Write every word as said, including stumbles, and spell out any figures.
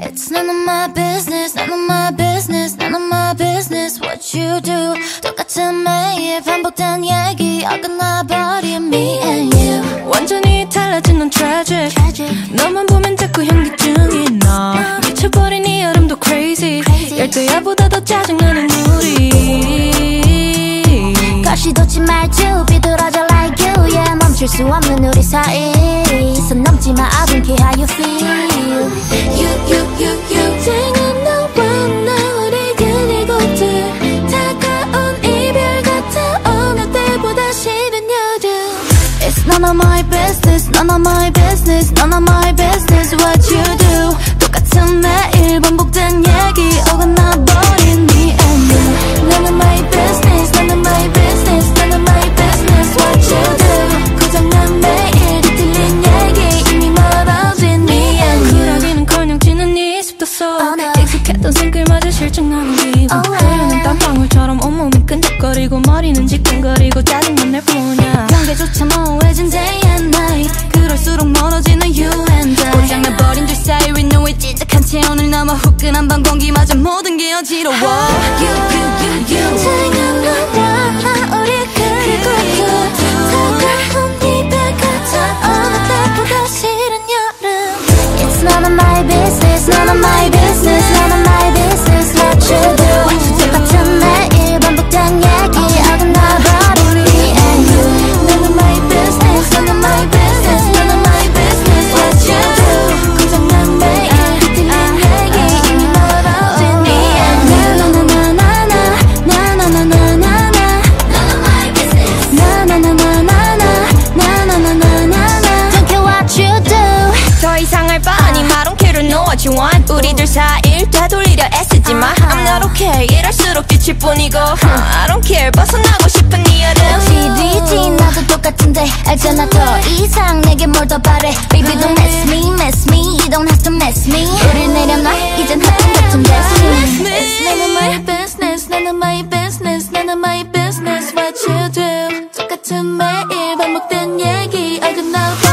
It's none of my business, none of my business, none of my business what you do. 똑같은 매일 반복된 얘기 어긋나버린 me and you. 완전히 달라진 넌 tragic, tragic. 너만 보면 자꾸 향기 중인 너 미쳐버린 이 여름도 crazy, crazy. 열대야보다 더 짜증나는 우리 거시도치 말투 비뚤어져 like you, yeah. 멈출 수 없는 우리 사이 기선 넘지 마, I don't care how you feel. You, you, you, you 생은 너와 나 우리 그리고들 다가온 이별 같아 어느 때보다 싫은 여름. It's none of my business, none of my business, none of my business what you do. 똑같은 매일 반복된 얘기 어긋나버린 me and you. None of my business, none of my business, none of my business what you do. 고장난 매일 뒤틀린 얘기 이미 멀어진 me and you. 그러기는커녕 지는 네 습도 속 익숙했던 생글마저 실증나는 기분. 흐르는 땀방울처럼 온몸이 끈적거리고 머리는 지끈거리고 짜증만 낼 뿐이야. 경계조차 모호해진 day and night 그럴수록 멀어지는 you and I. 고장나버린 둘 사이 위노에 찌득한 채 오늘 남아 후끈한 밤 공기마저 모든 게 어지러워. You, you, you, you 생은 너와 우리 그리고 다가온 이별 같아 어느 때보다 싫은 여름. It's none of my business, none of my business, none of my business what you do. 똑같은 매일 반복된 얘기 어긋나버린 me and you. None of my business, none of my business, none of my business what you do. 고장난 매일 뒤틀린 얘기 이미 멀어진 me and you. 나나나나나나나나나나 none of my business. 나나나나나나나나나나나 don't care what you do. 더 이상 할 바 아닌 I don't care to know what you want. 우리들 사이를 되돌리려 애쓰지 마. I'm not okay 이럴수록 지칠 뿐이고 I don't care 벗어나고 싶은 이 여름. 티비지 나도 똑같은데 알잖아 더 이상 내게 뭘 더 바래. Baby don't mess me mess me you don't have to mess me. 우릴 내려놔 이젠 핫한 같은 mess me. It's none of my business, none of my business, none of my business what you do. 똑같은 매일 반복된 얘기 어긋나고